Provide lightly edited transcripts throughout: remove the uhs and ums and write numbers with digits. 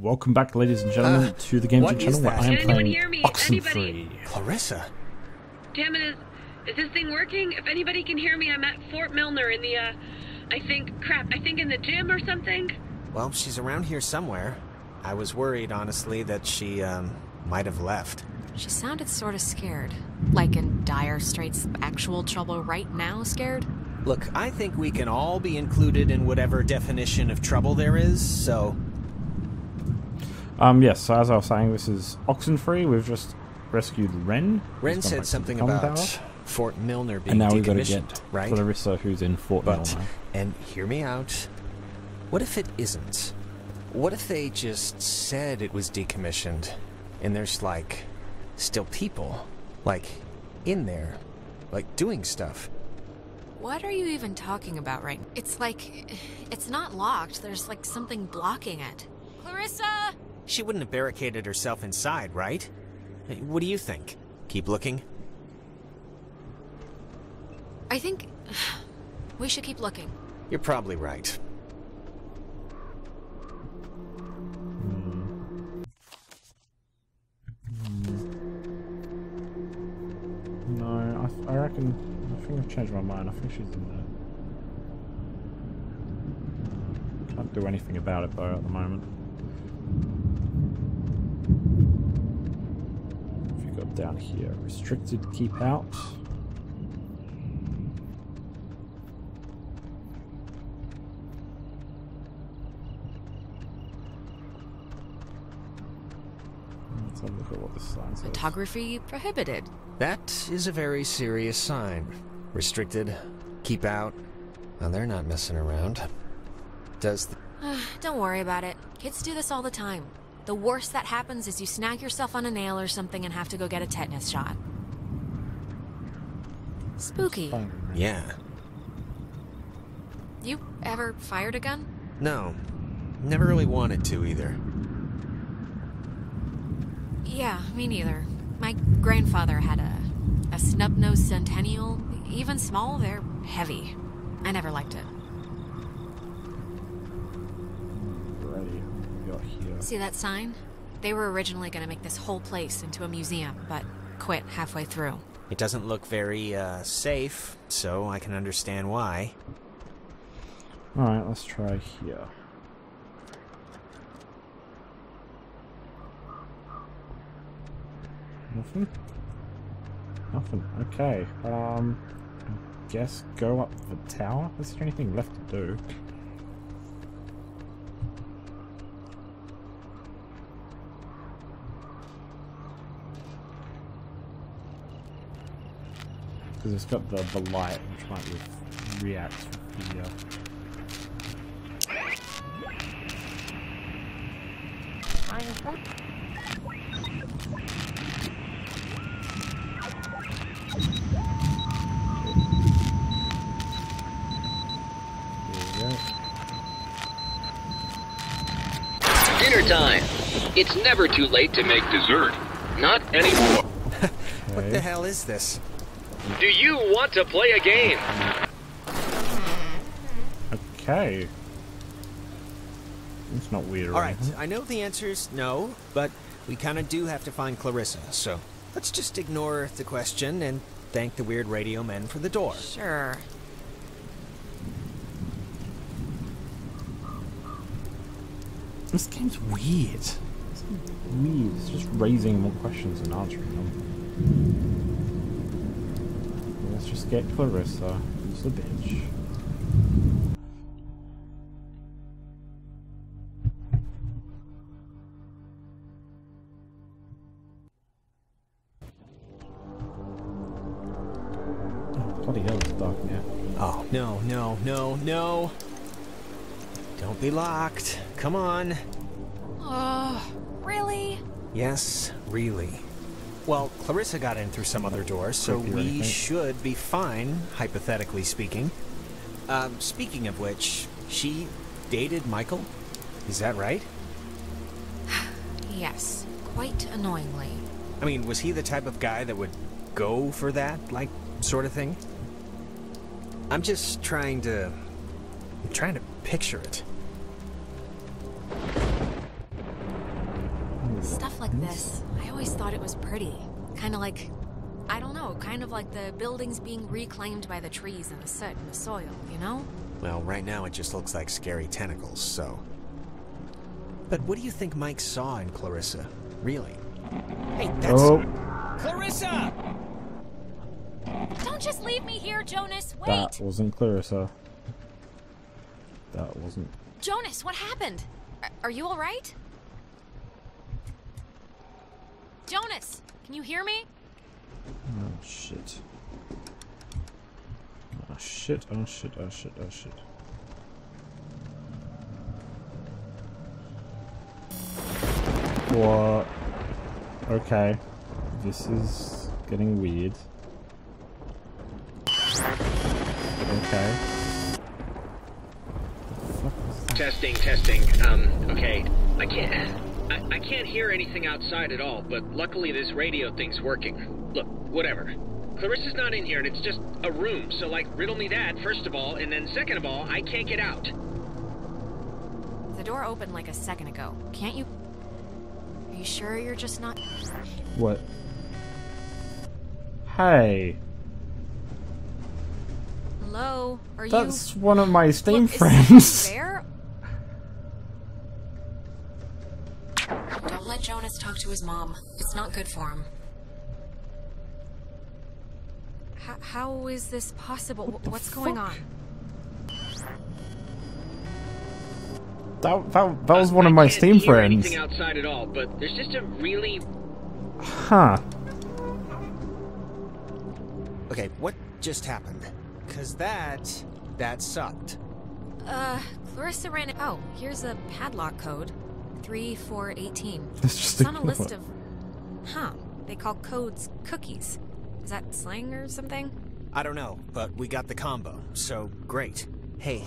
Welcome back, ladies and gentlemen, to the Game Gent channel where I am playing Oxenfree. Clarissa? Damn it, is this thing working? If anybody can hear me, I'm at Fort Milner in the, I think in the gym or something? Well, she's around here somewhere. I was worried, honestly, that she, might have left. She sounded sort of scared. Like in dire straits, actual trouble right now scared? Look, I think we can all be included in whatever definition of trouble there is, so... Yes, so as I was saying, this is Oxenfree. We've just rescued Wren. Wren said something about Fort Milner being decommissioned, and now we've got to get Clarissa, who's in Fort Milner. And hear me out. What if it isn't? What if they just said it was decommissioned, and there's, like, still people, like, in there, like, doing stuff? What are you even talking about right now? It's like, it's not locked. There's, like, something blocking it. Clarissa! She wouldn't have barricaded herself inside, right? What do you think? Keep looking? I think we should keep looking. You're probably right. No, I reckon... I think I've changed my mind. I think she's in there. Can't do anything about it, though, at the moment. Down here, restricted, keep out. Let's have a look at what this sign says. Photography prohibited. That is a very serious sign. Restricted, keep out. Now they're not messing around. Does the... Don't worry about it. Kids do this all the time. The worst that happens is you snag yourself on a nail or something and have to go get a tetanus shot. Spooky. Yeah. You ever fired a gun? No. Never really wanted to either. Yeah, me neither. My grandfather had a snub-nosed centennial. Even small, they're heavy. I never liked it. See that sign? They were originally going to make this whole place into a museum, but quit halfway through. It doesn't look very, safe, so I can understand why. Alright, let's try here. Nothing? Nothing. Okay. I guess go up the tower? Is there anything left to do? Because it's got the light, which might with react with the... Dinner time! It's never too late to make dessert. Not anymore. What the hell is this? Do you want to play a game? Okay. It's not weird. All right, I know the answer is no, but we kind of do have to find Clarissa, so let's just ignore the question and thank the weird radio men for the door. Sure. This game's weird. It's weird. It's just raising more questions and answering them. Let's just get Clarissa, who's the bitch. Oh, bloody hell, it's dark now. Oh, no, no, no, no! Don't be locked. Come on. Really? Yes, really. Well, Clarissa got in through some other door, so we should be fine, hypothetically speaking. Speaking of which, she dated Michael? Is that right? Yes, quite annoyingly. I mean, was he the type of guy that would go for that, like, sort of thing? I'm just trying to... I'm trying to picture it. Stuff like this, I always thought it was pretty. Kind of like, I don't know, kind of like the buildings being reclaimed by the trees and the soot and the soil, you know? Well, right now it just looks like scary tentacles, so... But what do you think Mike saw in Clarissa? Really? Hey, that's... Oh. Clarissa! Don't just leave me here, Jonas! Wait! That wasn't Clarissa. That wasn't... Jonas, what happened? Are you alright? Jonas, can you hear me? Oh, shit. Oh, shit, oh, shit, oh, shit, oh, shit. What? Okay. This is getting weird. Okay. Testing, testing. Okay. I can't hear anything outside at all, but luckily this radio thing's working. Look, whatever. Clarissa's not in here, and it's just a room, so, like, riddle me that, first of all, and then second of all, I can't get out. The door opened, like, a second ago. Can't you... Are you sure you're just not... What? Hey. Hello? Are you... That's one of my Steam friends. Is that fair? Don't let Jonas talk to his mom. It's not good for him. How is this possible? What's going on? That was one of my Steam friends. Anything outside at all, but there's just a really... Huh. Okay, what just happened? Cause that sucked. Clarissa ran... Oh, here's a padlock code. 3418. That's just on a list of... Huh. They call codes cookies. Is that slang or something? I don't know, but we got the combo, so great. Hey,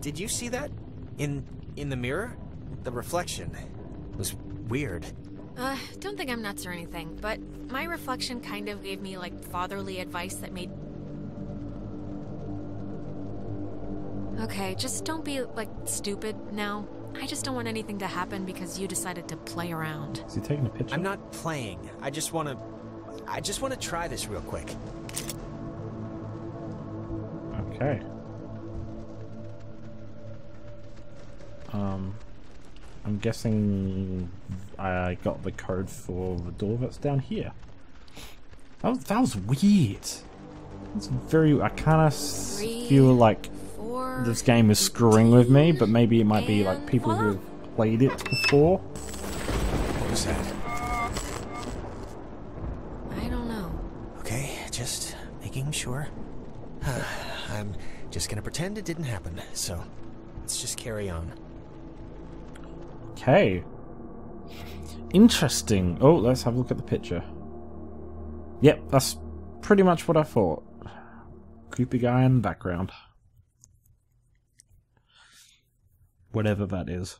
did you see that? In the mirror? The reflection was weird. Don't think I'm nuts or anything, but my reflection kind of gave me, like, fatherly advice that made... Okay, just don't be, like, stupid now. I just don't want anything to happen because you decided to play around. Is he taking a picture? I'm not playing. I just want to try this real quick. Okay. I'm guessing I got the code for the door that's down here. That was weird. That's very... I kind of feel like this game is screwing with me, but maybe it might be like people who have played it before. What was that? I don't know. Okay, just making sure. I'm just gonna pretend it didn't happen, so let's just carry on. Okay. Interesting. Oh, let's have a look at the picture. Yep, that's pretty much what I thought. Creepy guy in the background. Whatever that is.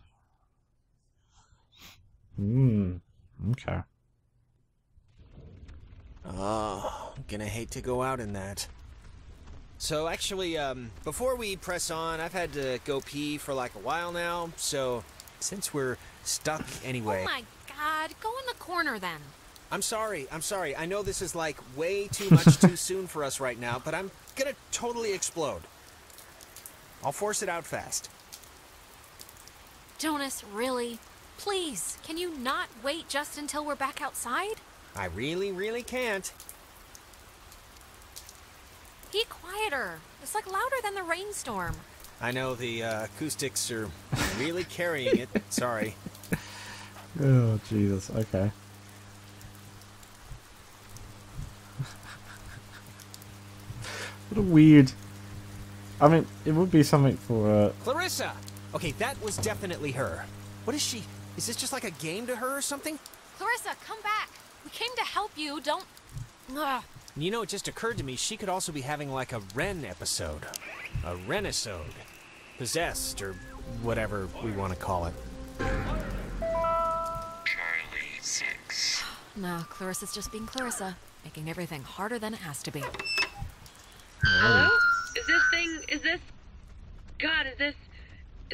Okay. Oh, I'm gonna hate to go out in that. So actually, before we press on, I've had to go pee for like a while now, so... Since we're stuck anyway... Oh my god, go in the corner then. I'm sorry. I know this is like way too much too soon for us right now, but I'm gonna totally explode. I'll force it out fast. Jonas, really? Please, can you not wait just until we're back outside? I really, really can't. Be quieter. It's like louder than the rainstorm. I know the acoustics are really carrying it. Sorry. Oh, Jesus. Okay. What a weird... I mean, it would be something for... Clarissa! Okay, that was definitely her. What is she? Is this just like a game to her or something? Clarissa, come back. We came to help you. Don't... Ugh. You know, it just occurred to me she could also be having like a Wren episode. A Wrenisode. Possessed, or whatever we want to call it. Charlie 6. No, Clarissa's just being Clarissa, making everything harder than it has to be. Hello? Is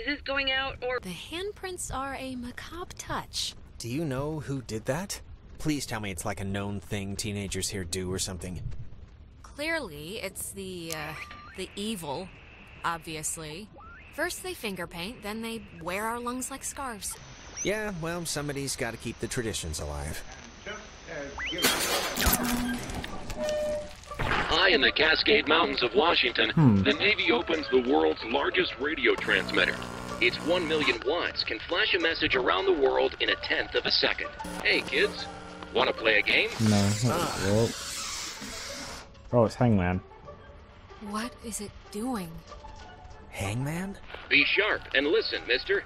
this going out, or... The handprints are a macabre touch. Do you know who did that? Please tell me it's like a known thing teenagers here do or something. Clearly, it's the evil, obviously. First they finger paint, then they wear our lungs like scarves. Yeah, well, somebody's got to keep the traditions alive. High in the Cascade Mountains of Washington, the Navy opens the world's largest radio transmitter. Its 1,000,000 watts can flash a message around the world in 1/10 of a second. Hey, kids, want to play a game? No. Oh, it's Hangman. What is it doing? Hangman? Be sharp and listen, mister.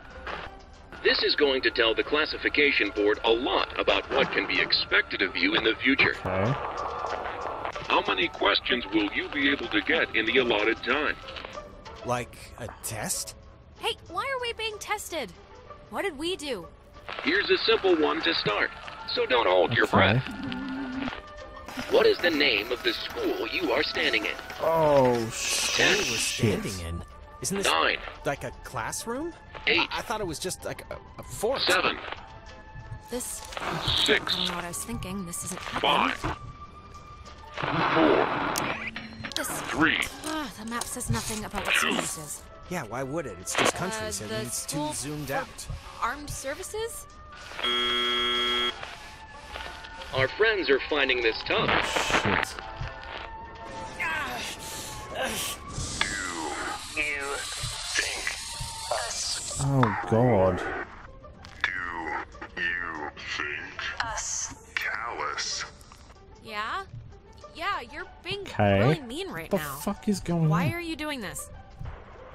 This is going to tell the classification board a lot about what can be expected of you in the future. Okay. How many questions will you be able to get in the allotted time? Like a test? Hey, why are we being tested? What did we do? Here's a simple one to start, so don't hold your breath. What is the name of the school you are standing in? Oh, shit. We're standing in? Isn't this 9. Like a classroom? 8. I thought it was just like a forest. 7. This... 6. I don't know what I was thinking. This isn't happening. 5. 4. This... 3. The map says nothing about what this is. Yeah, why would it? It's just countries, and it's too zoomed out. Armed services? Our friends are finding this tough. Do you think us? Oh, God. Do you think us? Callous. Yeah? Yeah, you're being really mean right now. What the fuck is going on? Why are you doing this?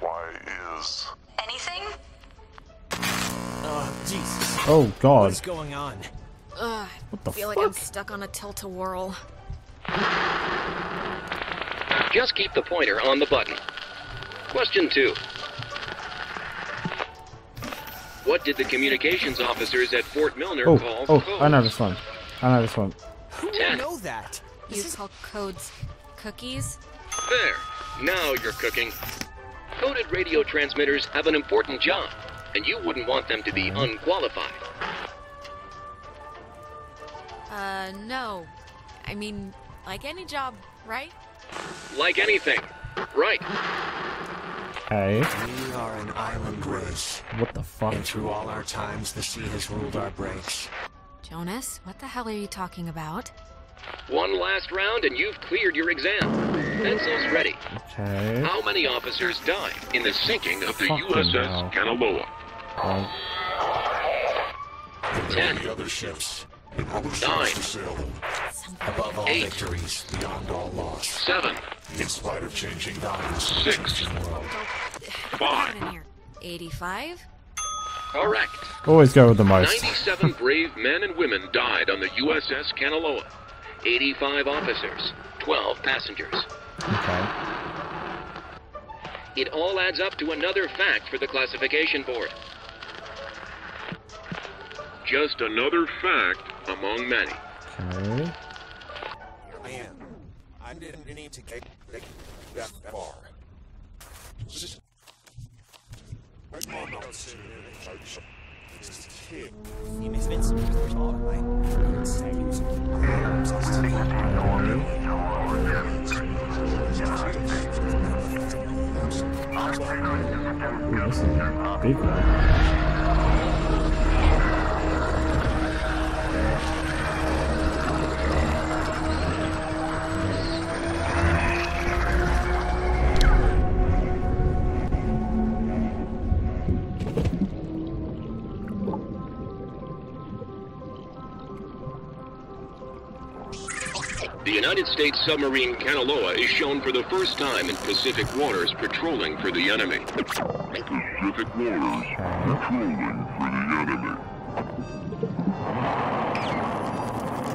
Why is anything? Oh, Jesus. Oh, God. What's going on? Ugh, what the fuck? I feel like I'm stuck on a tilt-a-whirl. Just keep the pointer on the button. Question 2. What did the communications officers at Fort Milner call codes? I know this one. Who would know that? You call codes cookies? There. Now you're cooking. Coded radio transmitters have an important job, and you wouldn't want them to be unqualified. No. I mean, like any job, right? Like anything, right? Hey. We are an island race. What the fuck? And through all our times, the sea has ruled our breaks. Jonas, what the hell are you talking about? One last round, and you've cleared your exam. Pencils ready. Okay. How many officers died in the sinking of the USS Kanaloa? 10. The other ships, and other 9. Ships above all 8. Victories, beyond all loss. 7. In spite of changing values. 6. 5. 85. Correct. Always go with the most. 97 brave men and women died on the USS Kanaloa. 85 officers, 12 passengers. Okay. It all adds up to another fact for the classification board. Just another fact among many. Okay. Man, I didn't need to get that far. Big United States submarine Kanaloa is shown for the first time in Pacific waters patrolling for the enemy. Pacific waters patrolling for the enemy.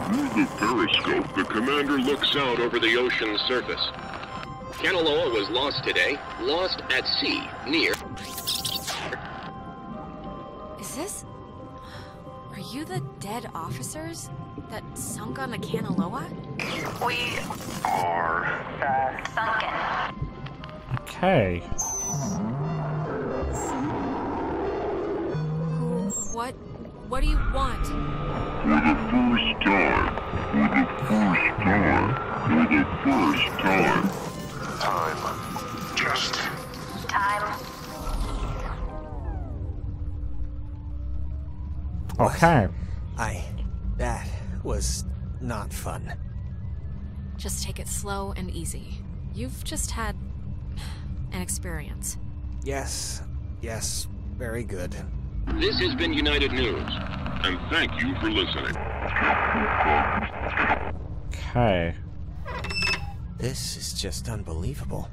Through the periscope, the commander looks out over the ocean's surface. Kanaloa was lost today, lost at sea, near... Is this... Are you the dead officers that sunk on the Kanaloa? We are sunken. Okay. What What do you want? For the first time. Time. Just time. Okay. That was not fun. Just take it slow and easy. You've just had an experience. Yes. Yes. Very good. This has been United News, and thank you for listening. Okay. This is just unbelievable.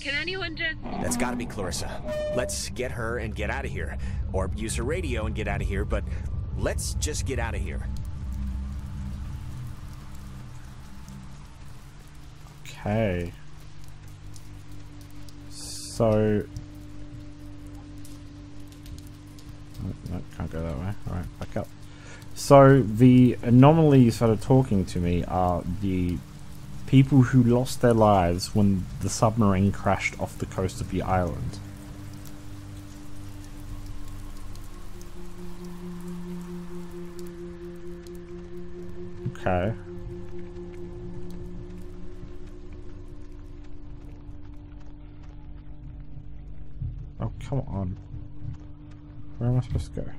Can anyone just... That's gotta be Clarissa. Let's get her and get out of here. Or use her radio and get out of here, but let's just get out of here. Okay. So... No, can't go that way. Alright, back up. So, the anomalies that are talking to me are the people who lost their lives when the submarine crashed off the coast of the island. Okay. Oh, come on. Where am I supposed to go?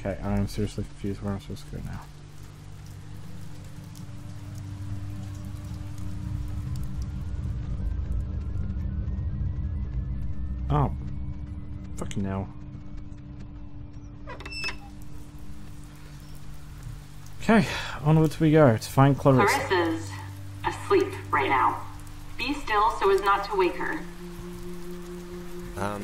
Okay, I'm seriously confused where I'm supposed to go now. Oh. Fucking hell. Okay, onwards we go to find Clarissa. Clarissa's asleep right now. Be still so as not to wake her. Huh?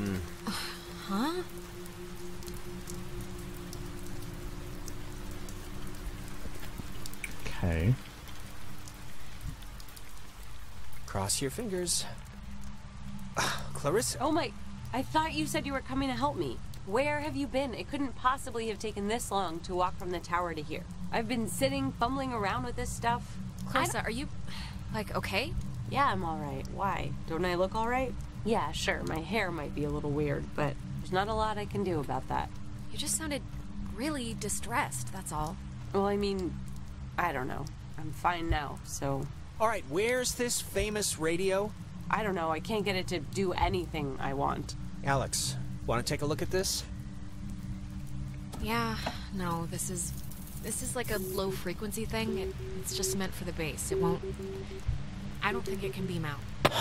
Okay. Cross your fingers. Clarissa. Oh my, I thought you said you were coming to help me. Where have you been? It couldn't possibly have taken this long to walk from the tower to here. I've been sitting, fumbling around with this stuff. Clarissa, are you, like, okay? Yeah, I'm all right. Why? Don't I look all right? Yeah, sure, my hair might be a little weird, but there's not a lot I can do about that. You just sounded really distressed, that's all. Well, I mean... I don't know. I'm fine now, so... Alright, where's this famous radio? I don't know. I can't get it to do anything I want. Alex, want to take a look at this? Yeah, no, this is like a low-frequency thing. It's just meant for the base. It won't... I don't think it can beam out.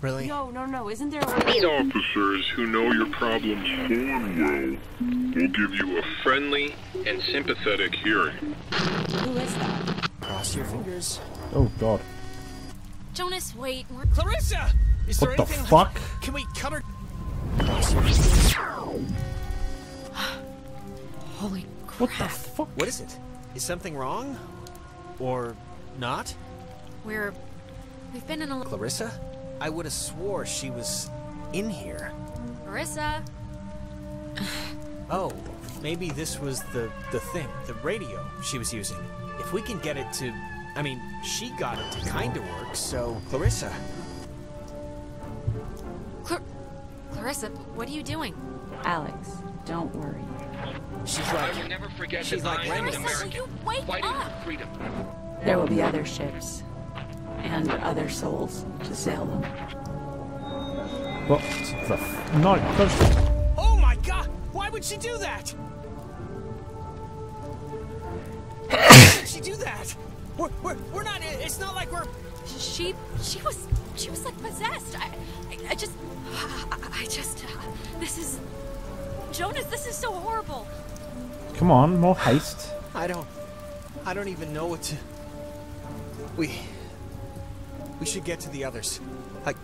Really? No, isn't there a way... These officers who know your problems full well will give you a friendly and sympathetic hearing. Who is that? Cross your fingers. Oh god. Jonas, wait. We're... Clarissa! Is what there the fuck? Like... Can we cut her? Cross your fingers. Holy crap. What the fuck? What is it? Is something wrong? Or not? We've been in a... Clarissa? I would have swore she was in here. Clarissa! Oh, maybe this was the thing, the radio she was using. If we can get it to... I mean, she got it to kind of work, so... Clarissa! Clarissa, what are you doing? Alex, don't worry. She's like... I will never forget she's like... Clarissa, will you wake up? Freedom. There will be other ships. And other souls to sail them. What the f... No, oh my god! Why would she do that? Why did she do that? We're not... It's not like we're... She was like possessed. This is... Jonas, this is so horrible. Come on, more haste. I don't even know what to... We should get to the others. I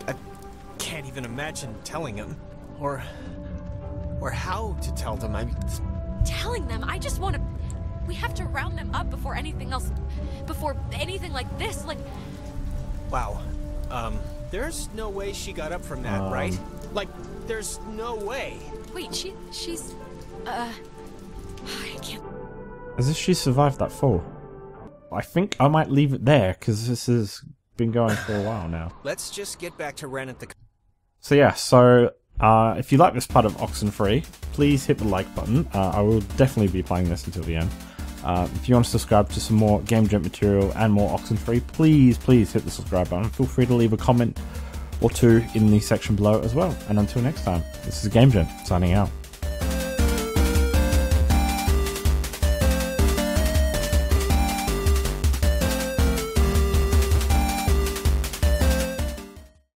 can't even imagine telling him. Or how to tell them. I mean, telling them? I just want to... We have to round them up before anything else... Before anything like this, like... Wow. There's no way she got up from that, right? Like, there's no way. Wait, she's... I can't... As if she survived that fall. I think I might leave it there, because this has been going for a while now. Let's just get back to Wren at the... So yeah, so... if you like this part of Oxenfree, please hit the like button. I will definitely be playing this until the end. If you want to subscribe to some more Game Gent material and more Oxenfree, please hit the subscribe button. Feel free to leave a comment or two in the section below as well. And until next time, this is Game Gent signing out.